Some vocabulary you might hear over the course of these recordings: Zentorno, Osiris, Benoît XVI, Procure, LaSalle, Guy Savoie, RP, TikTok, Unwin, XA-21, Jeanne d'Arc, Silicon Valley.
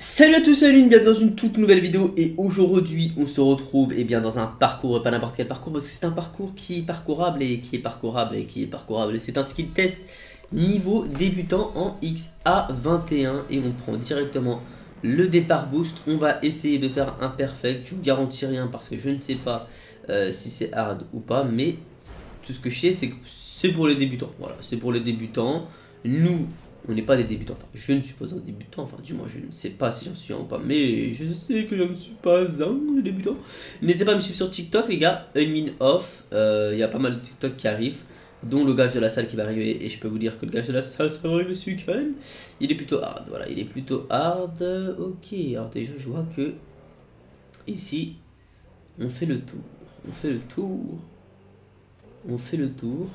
Salut à tous, bienvenue dans une toute nouvelle vidéo. Et aujourd'hui on se retrouve dans un parcours, pas n'importe quel parcours, parce que c'est un parcours qui est parcourable et qui est parcourable et qui est parcourable. C'est un skill test niveau débutant en XA-21 et on prend directement le départ boost. On va essayer de faire un perfect, je vous garantis rien parce que je ne sais pas si c'est hard ou pas, mais tout ce que je sais c'est que c'est pour les débutants. Voilà, c'est pour les débutants, nous on n'est pas des débutants, enfin je ne suis pas un débutant, enfin du moins je ne sais pas si j'en suis un ou pas, mais je sais que je ne suis pas un débutant. N'hésitez pas à me suivre sur TikTok les gars, Unwin off, il y a pas mal de TikTok qui arrivent, dont le gage de LaSalle qui va arriver, et je peux vous dire que le gage de LaSalle ça va arriver ce week-end. Il est plutôt hard, voilà, il est plutôt hard, ok, alors déjà je vois que ici on fait le tour, on fait le tour, on fait le tour,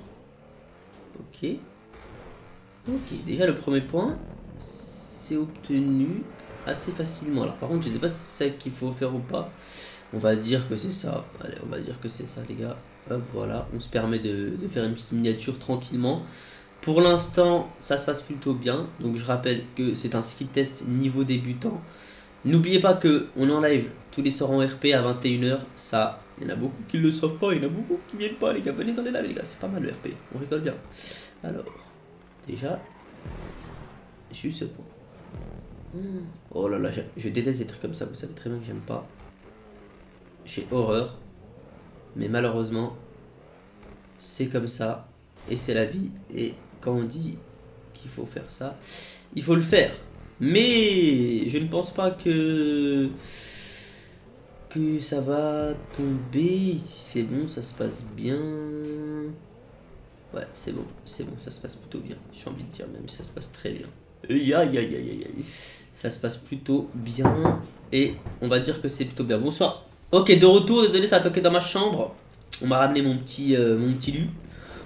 ok. Ok, déjà le premier point, c'est obtenu assez facilement. Alors par contre, je sais pas si c'est ça qu'il faut faire ou pas. On va dire que c'est ça. Allez, on va dire que c'est ça les gars. Hop, voilà, on se permet de faire une petite miniature tranquillement. Pour l'instant, ça se passe plutôt bien. Donc je rappelle que c'est un skill test niveau débutant. N'oubliez pas que on en live tous les soirs en RP à 21h. Ça, il y en a beaucoup qui ne le savent pas, il y en a beaucoup qui viennent pas les gars. Venez dans les lives les gars, c'est pas mal le RP, on rigole bien. Alors... déjà, j'ai eu ce point. Oh là là, je déteste des trucs comme ça, vous savez très bien que j'aime pas. J'ai horreur. Mais malheureusement, c'est comme ça. Et c'est la vie. Et quand on dit qu'il faut faire ça, il faut le faire. Mais je ne pense pas que... ça va tomber. Ici c'est bon, ça se passe bien. Ouais, c'est bon, ça se passe plutôt bien. J'ai envie de dire même, ça se passe très bien. Ça se passe plutôt bien. Et on va dire que c'est plutôt bien. Bonsoir. Ok, de retour, désolé, ça a toqué dans ma chambre. On m'a ramené mon petit lu.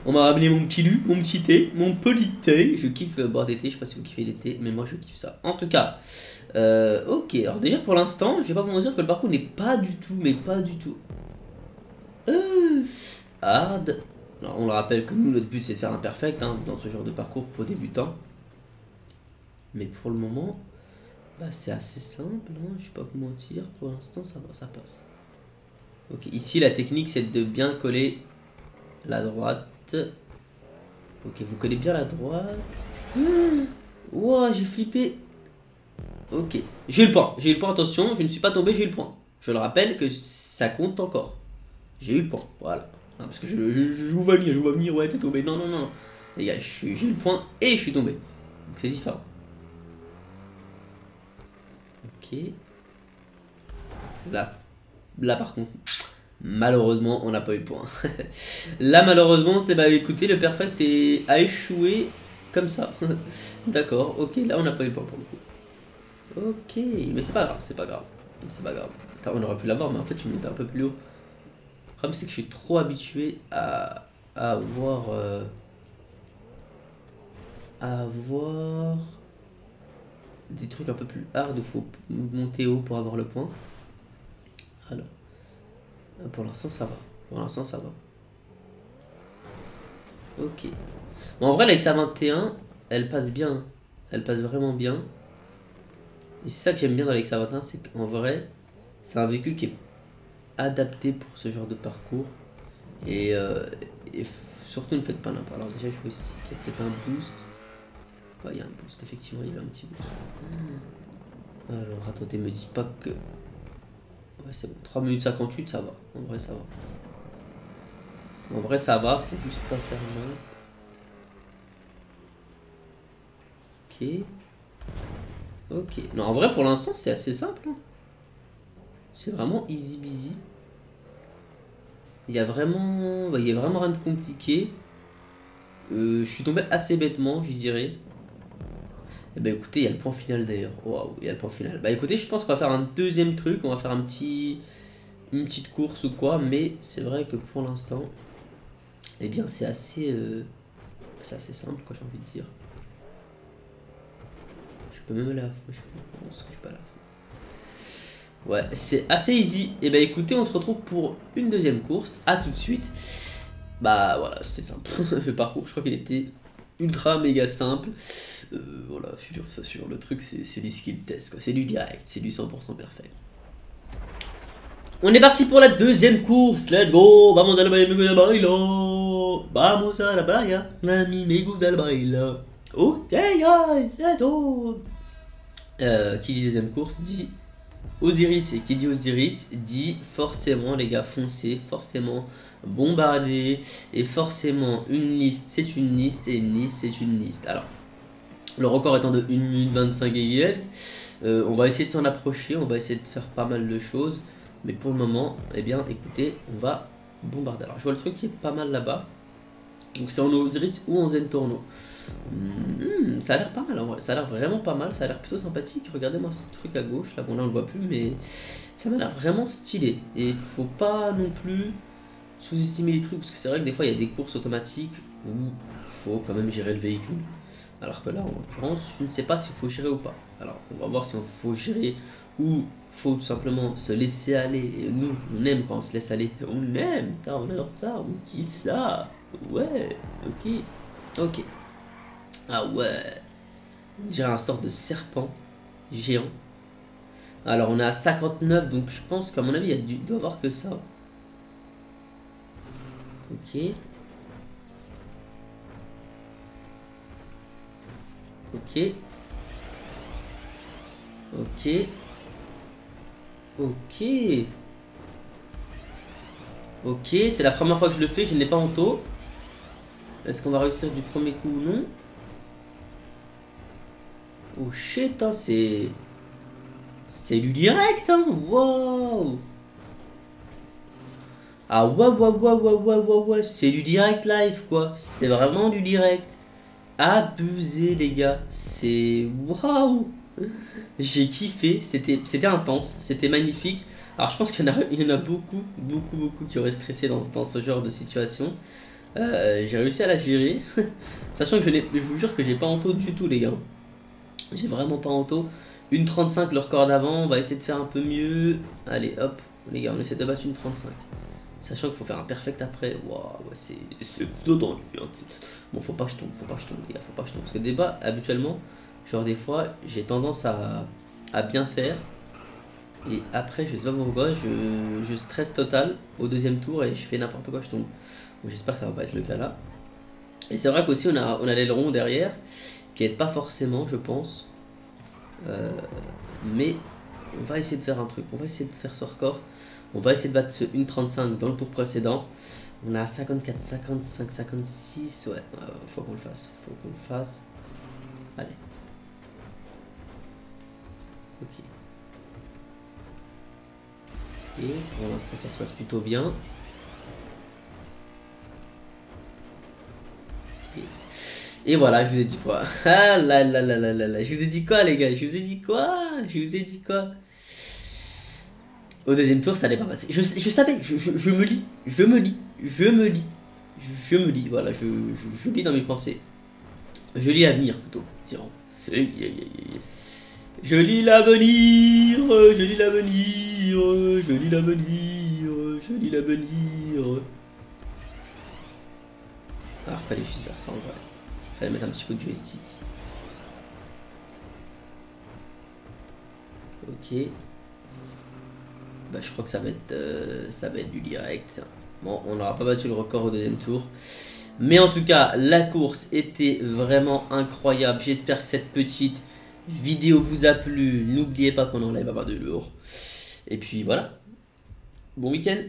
On m'a ramené mon petit lu, mon petit thé, mon poli thé. Je kiffe boire des thés, je sais pas si vous kiffez les thés, mais moi je kiffe ça. En tout cas, ok, alors déjà pour l'instant, je vais pas vous dire que le parcours n'est pas du tout, mais pas du tout hard. Alors on le rappelle que nous, notre but c'est de faire un perfect hein, dans ce genre de parcours pour débutants. Mais pour le moment, bah, c'est assez simple, hein, je ne vais pas vous mentir, pour l'instant ça, ça passe. Ok, ici la technique c'est de bien coller la droite. Ok, vous collez bien la droite. Wow, j'ai flippé. Ok, j'ai eu le point, attention, je ne suis pas tombé, j'ai eu le point. Je le rappelle que ça compte encore. J'ai eu le point, voilà. Non, parce que je vous vois venir, ouais, t'es tombé. Non, non, non, les gars, j'ai eu le point et je suis tombé. Donc c'est différent. Ok. Là, par contre, malheureusement, on n'a pas eu le point. Là, malheureusement, c'est bah écoutez, le perfect a échoué comme ça. D'accord, ok, là, on n'a pas eu le point pour le coup. Ok, mais c'est pas grave, c'est pas grave. C'est pas grave. Attends, on aurait pu l'avoir, mais en fait, je montais un peu plus haut. Le problème c'est que je suis trop habitué à avoir des trucs un peu plus hard, il faut monter haut pour avoir le point. Alors, pour l'instant ça va, pour l'instant ça va. Ok. Bon, en vrai la XA-21, elle passe bien, elle passe vraiment bien. Et c'est ça que j'aime bien dans la XA-21, c'est qu'en vrai, c'est un véhicule qui est adapté pour ce genre de parcours et surtout ne faites pas n'importe. Alors déjà je vois aussi qu'il y a peut-être un boost. Ouais, il y a un boost, effectivement il y a un petit boost. Alors attendez, me dites pas que... ouais c'est bon, 3 minutes 58 ça va, en vrai ça va. En vrai ça va, faut juste pas faire mal. Ok. Ok, non en vrai pour l'instant c'est assez simple. Hein. C'est vraiment easy busy. Il y a vraiment, bah, il y a vraiment rien de compliqué. Je suis tombé assez bêtement, je dirais. Et bah écoutez, il y a le point final d'ailleurs. Waouh, il y a le point final. Bah écoutez, je pense qu'on va faire un deuxième truc. On va faire un petit, une petite course ou quoi. Mais c'est vrai que pour l'instant, eh bien c'est assez simple quoi, j'ai envie de dire. Je peux même aller à la fin. Je pense que je peux aller à la fin. Ouais, c'est assez easy. Et bah écoutez, on se retrouve pour une deuxième course. A tout de suite. Bah voilà, c'était simple. Le parcours, je crois qu'il était ultra méga simple. Voilà, sur le truc, c'est du skill test, c'est du direct, c'est du 100% parfait. On est parti pour la deuxième course, let's go. Vamos al baile, me bailo. Vamos a la playa, mami me gusta el baile. Ok guys, let's go. Qui dit deuxième course dit Osiris, et qui dit Osiris dit forcément les gars foncez, forcément bombarder, et forcément une liste c'est une liste, et une liste c'est une liste. Alors le record étant de 1 minute 25 et quelques, on va essayer de s'en approcher, on va essayer de faire pas mal de choses, mais pour le moment eh bien écoutez on va bombarder. Alors je vois le truc qui est pas mal là-bas, donc c'est en Osiris ou en Zentorno. Ça a l'air pas mal en vrai, ça a l'air vraiment pas mal, ça a l'air plutôt sympathique. Regardez-moi ce truc à gauche, là bon là on le voit plus, mais ça m'a l'air vraiment stylé. Et faut pas non plus sous-estimer les trucs, parce que c'est vrai que des fois il y a des courses automatiques où faut quand même gérer le véhicule. Alors que là en l'occurrence je ne sais pas s'il faut gérer ou pas. Alors on va voir si on faut gérer ou faut tout simplement se laisser aller. Et nous on aime quand on se laisse aller, on aime ça, on adore ça, on kiffe ça. Ouais, ok, ok. Ah ouais, j'ai un sort de serpent géant. Alors on est à 59, donc je pense qu'à mon avis il doit y avoir que ça. Ok. Ok. Ok. Ok. Ok, c'est la première fois que je le fais, je ne l'ai pas en taux. Est-ce qu'on va réussir du premier coup ou non? Oh shit, hein, c'est du direct, hein. Wow. Ah ouais, ouais, ouais, ouais, ouais, ouais, ouais. C'est du direct live, quoi. C'est vraiment du direct. Abusé, les gars. C'est... Waouh. J'ai kiffé. C'était intense. C'était magnifique. Alors, je pense qu'il y en a beaucoup, beaucoup, beaucoup qui auraient stressé dans ce genre de situation. J'ai réussi à la gérer. Sachant que je vous jure que j'ai pas en taux du tout, les gars. J'ai vraiment pas en taux. 1,35 le record d'avant, on va essayer de faire un peu mieux. Allez hop, les gars, on essaie de battre 1,35. Sachant qu'il faut faire un perfect après. Waouh, ouais, c'est dedans lui, hein. Bon, faut pas que je tombe, faut pas que je tombe, les gars, faut pas que je tombe. Parce que débat, habituellement, genre des fois, j'ai tendance à bien faire. Et après, je sais pas pourquoi, je stresse total au deuxième tour et je fais n'importe quoi, je tombe. Bon, j'espère que ça va pas être le cas là. Et c'est vrai qu'aussi, on a l'aileron derrière. Qui aide pas forcément, je pense, mais on va essayer de faire un truc, on va essayer de faire ce record, on va essayer de battre ce 1,35 dans le tour précédent. On a 54, 55, 56, ouais, faut qu'on le fasse, faut qu'on le fasse. Allez, ok. Et pour l'instant, ça se passe plutôt bien. Okay. Et voilà, je vous ai dit quoi. Ah là là là là là là. Je vous ai dit quoi, les gars? Je vous ai dit quoi? Je vous ai dit quoi? Au deuxième tour, ça n'allait pas passer. Je savais, je me lis. Je me lis. Je me lis. Je me lis. Voilà, je lis dans mes pensées. Je lis l'avenir plutôt. Je lis l'avenir. Je lis l'avenir. Je lis l'avenir. Je lis l'avenir. Alors, fallait juste faire ça en vrai. Fallait mettre un petit coup de joystick. Ok. Bah je crois que ça va être du direct. Bon, on n'aura pas battu le record au deuxième tour. Mais en tout cas, la course était vraiment incroyable. J'espère que cette petite vidéo vous a plu. N'oubliez pas qu'on enlève à 22 lourds. Et puis voilà. Bon week-end.